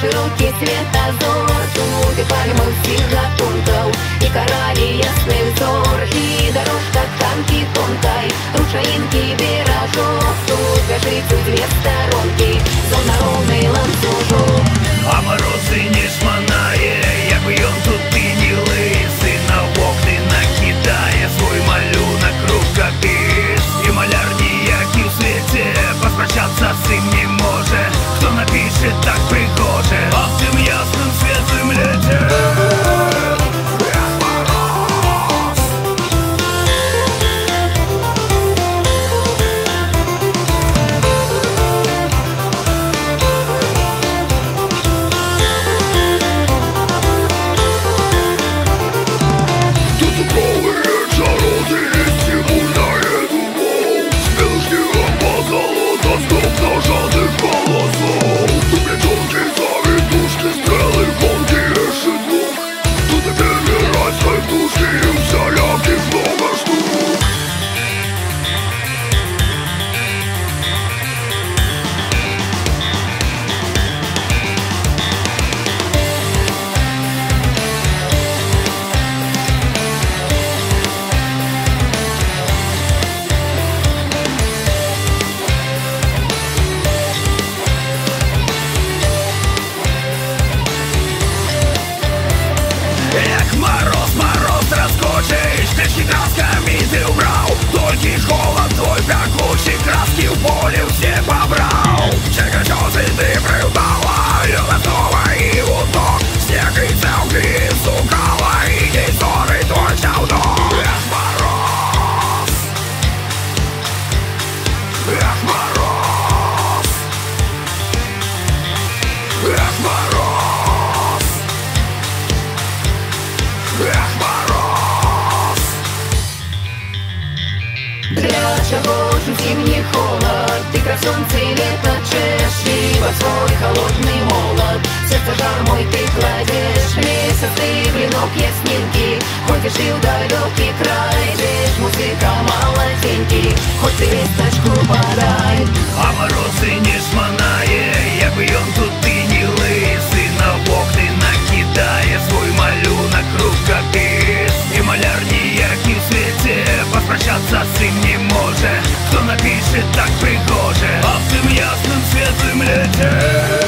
широкий светозор, тунуты пальмы всех гатунков и корали ясный взор, и дорожка танки тонкой, рушаинки виражок, тут вяжите в две сторонки, зона ровный ланцужок. А морозы не шманая, як бьем тут ты не лысый, на окны накидая свой малюнок рукопис, и маляр ниякий в свете попрощаться сын не может, кто напишет так пригоже об тем ясном светлым лете. Зимний холод, ты красунцы лето чешь, и под свой холодный молот сердце жар мой ты кладешь. Месяц ты блинок ясненький, ходишь и в далекий край, лишь музыка молоденький, хоть ты весточку подай. А морозы не шманая, я бьем тут ты не лысый, на окны накидая свой малюнок рукопис, и маляр неяркий в свете попрощаться сын не может, кто напишет так пригоже об тем ясном светлом лете.